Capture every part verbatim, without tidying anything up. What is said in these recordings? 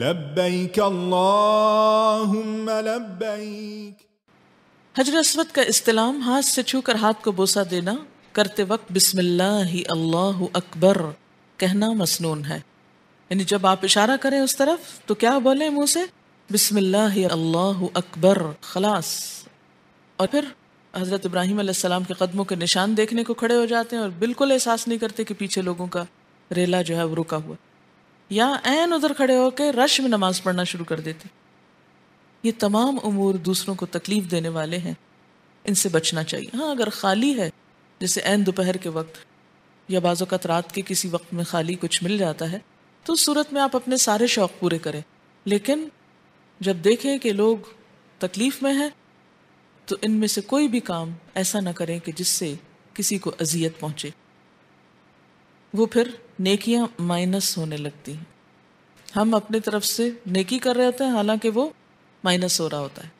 लब्बैक अल्लाहुम्मा लब्बैक। हजर अस्वद का इस्तेलाम हाथ से छूकर हाथ को बोसा देना, करते वक्त बिस्मिल्लाहि अल्लाहु अकबर कहना मसनून है। यानी जब आप इशारा करें उस तरफ तो क्या बोलें मुंह से, बिस्मिल्लाहि अल्लाहु अकबर, खलास। और फिर हज़रत इब्राहीम अलैहिस्सलाम के कदमों के निशान देखने को खड़े हो जाते हैं और बिल्कुल एहसास नहीं करते कि पीछे लोगों का रेला जो है वो रुका हुआ, या ऐन उधर खड़े होकर रश में नमाज पढ़ना शुरू कर देते। ये तमाम उमूर दूसरों को तकलीफ देने वाले हैं, इनसे बचना चाहिए। हाँ, अगर खाली है, जैसे ऐन दोपहर के वक्त या बाज़ोकात रात के किसी वक्त में खाली कुछ मिल जाता है, तो उस सूरत में आप अपने सारे शौक़ पूरे करें। लेकिन जब देखें कि लोग तकलीफ़ में हैं तो इनमें से कोई भी काम ऐसा ना करें कि जिससे किसी को अजियत पहुँचे, वो फिर नेकियां माइनस होने लगती हैं। हम अपनी तरफ से नेकी कर रहे होते हैं हालांकि वो माइनस हो रहा होता है।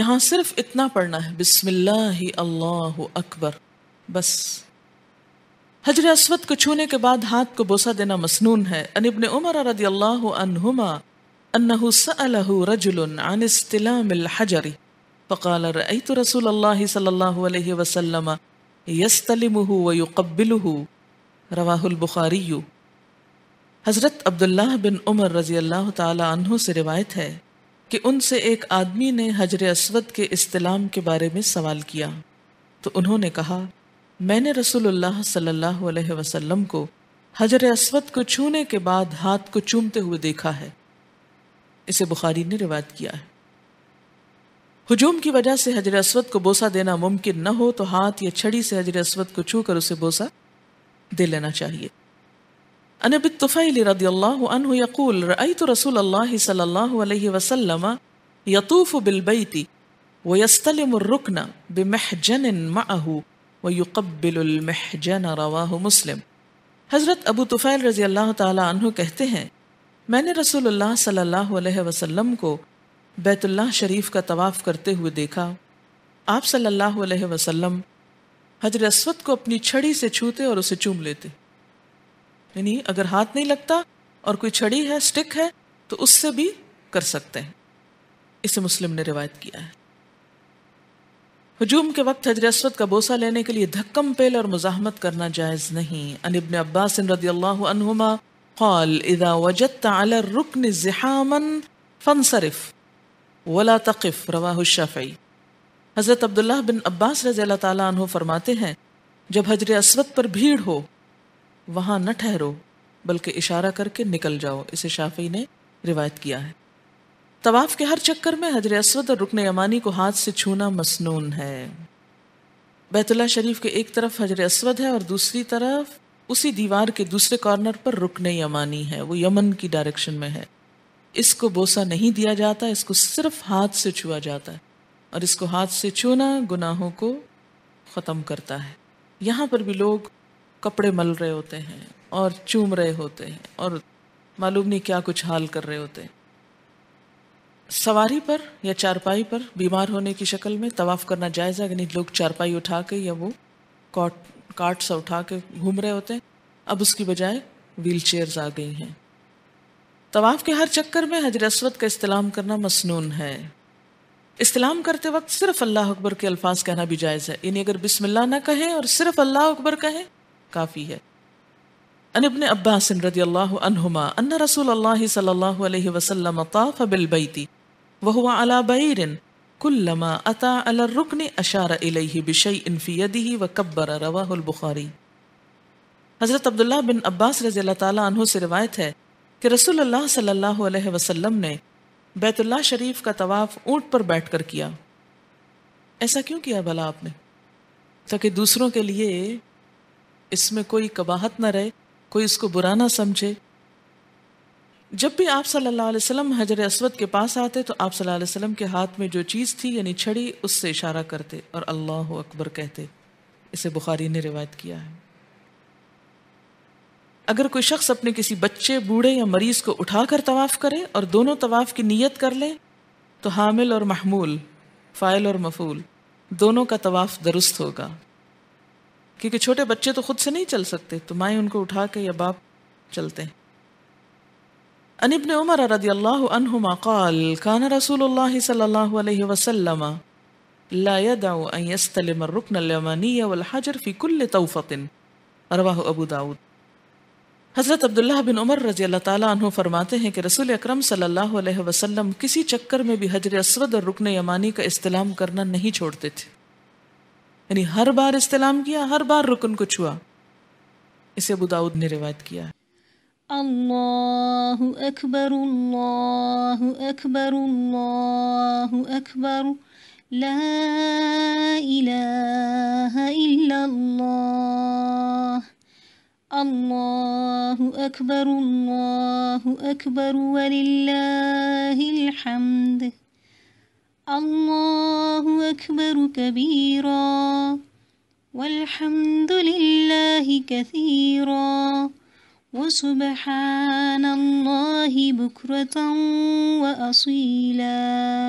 यहाँ सिर्फ इतना पढ़ना है, बिस्मिल्लाहि अल्लाहु अकबर, बस। हजर अस्वद को छूने के बाद हाथ को बोसा देना मसनून है। अन इब्न उमर रदियल्लाहु अन्हुमा अन्नहु सअलहु रजुलन अन इस्तिलामिल हजरी फक़ाल रअयतु रसूलल्लाहि सल्लल्लाहु अलैहि वसल्लम यस्तलिमुहु व युक़ब्बिलुहु, रवाहुल बुखारी। हज़रत अब्दुल्लाह बिन उमर रज़ी अल्लाह ताला अन्हु से रिवायत है कि उनसे एक आदमी ने हजर अस्वद के इस्तेलाम के बारे में सवाल किया, तो उन्होंने कहा, मैंने रसूलुल्लाह सल्लल्लाहु अलैहि वसल्लम को हजर अस्वद को छूने के बाद हाथ को चूमते हुए देखा है। इसे बुखारी ने रिवायत किया है। हुजूम की वजह से हजर अस्वद को बोसा देना मुमकिन न हो तो हाथ या छड़ी से हजर अस्वद को छू कर उसे बोसा दे लेना चाहिए। अन अबी तुफैल रदियल्लाहु अन्हु यक़ूल रअयतु रसूलल्लाह सल्लल्लाहु अलैहि वसल्लम यतूफ़ु बिलबैति व यस्तलिमु अर्रुकन बिमहजनिन मअहु व युक़ब्बिलुल महजन, रवाहु मुस्लिम। हज़रत अबू तुफैल रज़ी अल्लाह ताला अन्हु कहते हैं, मैंने रसूलुल्लाह सल्लल्लाहु अलैहि वसल्लम को बैतुल्लाह शरीफ का तवाफ़ करते हुए देखा। आप सल्लल्लाहु अलैहि वसल्लम हजर अस्वद को अपनी छड़ी से छूते और उसे चूम लेते। यानी अगर हाथ नहीं लगता और कोई छड़ी है, स्टिक है, तो उससे भी कर सकते हैं। इसे मुस्लिम ने रिवायत किया है। हुजूम के वक्त हजर अस्वद का बोसा लेने के लिए धक्कम पेल और मुजाहमत करना जायज़ नहीं। अन इब्न अब्बास रदियल्लाहु अन्हुमा क़ाल इज़ा वजदत अला रुकन ज़िहामन फंसरिफ वला तक़िफ, रवाहु शाफ़ई। हज़रत अब्दुल्लाह बिन अब्बास रज़ी अल्लाह ताला अन्हु फरमाते हैं, जब हजर अस्वद पर भीड़ हो वहाँ न ठहरो बल्कि इशारा करके निकल जाओ। इसे शाफ़ी ने रिवायत किया है। तवाफ़ के हर चक्कर में हजर अस्वद और रुकन यमानी को हाथ से छूना मसनून है। बैतुल्लाह शरीफ के एक तरफ हजर अस्वद है और दूसरी तरफ उसी दीवार के दूसरे कॉर्नर पर रुकन यमानी है, वो यमन की डायरेक्शन में है। इसको बोसा नहीं दिया जाता, इसको सिर्फ हाथ से छुआ जाता है, और इसको हाथ से छूना गुनाहों को ख़त्म करता है। यहाँ पर भी लोग कपड़े मल रहे होते हैं और चूम रहे होते हैं और मालूम नहीं क्या कुछ हाल कर रहे होते हैं। सवारी पर या चारपाई पर बीमार होने की शक्ल में तवाफ़ करना जायज़ है, यानी लोग चारपाई उठा के या वो कॉट काट सा उठा के घूम रहे होते हैं। अब उसकी बजाय व्हील चेयर्स आ गई हैं। तवाफ़ के हर चक्कर में हजर अस्वद का इस्तेलाम करना मसनून है। इस्लाम करते वक्त सिर्फ अल्लाह अकबर के अल्फाज कहना भी जायज़ है, यानी अगर बिस्मिल्लाह ना कहें और सिर्फ अल्लाह अकबर कहें, काफ़ी है। अन इब्न अब्बास रदियल्लाहु अन्हुमा अन्न रसूलल्लाह सल्लल्लाहु अलैहि वसल्लम ताफ़ बिलबैति व हुवा अला बैरिन कुल्लमा अता अला रुकन अशारा इलैहि बिशैइन फी यदिहि व कब्बर, रवाहुल बुखारी। हज़रत अब्दुल्लाह बिन अब्बास रज़ी अल्लाह ताला अन्हु से रिवायत है कि रसूलुल्लाह सल्लल्लाहु अलैहि वसल्लम ने बैतुल्लाह शरीफ का तवाफ़ ऊँट पर बैठकर किया। ऐसा क्यों किया भला आपने? ताकि दूसरों के लिए इसमें कोई कबाहत ना रहे, कोई इसको बुरा ना समझे। जब भी आप सल्लल्लाहु अलैहि वसल्लम हजर अस्वद के पास आते तो आप सल्लल्लाहु अलैहि वसल्लम के हाथ में जो चीज़ थी यानी छड़ी, उससे इशारा करते और अल्लाहु अकबर कहते। इसे बुखारी ने रिवायत किया है। अगर कोई शख्स अपने किसी बच्चे, बूढ़े या मरीज को उठाकर तवाफ़ करे और दोनों तवाफ़ की नीयत कर लें तो हामिल और महमूल, फ़ाइल और मफ़ूल, दोनों का तवाफ़ दुरुस्त होगा। क्योंकि छोटे बच्चे तो खुद से नहीं चल सकते, तो माएँ उनको उठा के या बाप चलते हैं। अन इब्न उमर रदियल्लाहु अन्हुमा क़ाल कान रसूलुल्लाह सल्लल्लाहु अलैहि वसल्लम ला यदउ अन यस्तलिम अर-रुकन अल-यमानी वल हजर फी कुल्ल तौफतिन। रवाहु अबू दाऊद। हज़रत अब्दुल्लाह बिन उमर रज़ी अल्लाह ताला अन्हु फरमाते हैं कि रसूल अकरम सल्लल्लाहु अलैहि वसल्लम किसी चक्कर में भी हजर अस्वद और रुकन यमानी का इस्तेलाम करना नहीं छोड़ते थे, यानी हर बार इस्तेलाम किया, हर बार रुकन को छुआ। इसे अबू दाऊद ने रिवायत किया है। अल्लाहु अकबर अल्लाहु अकबर अल्लाहु अकबर ला इलाहा इल्लल्लाह अल्लाहु अकबर अल्लाहु अकबर वलिल्लाहिल हम्द अल्लाहु अकबर कबीरा वल्हम्दुलिल्लाहि कसीरा वसुबहानल्लाहि बुक्रतन व असीला।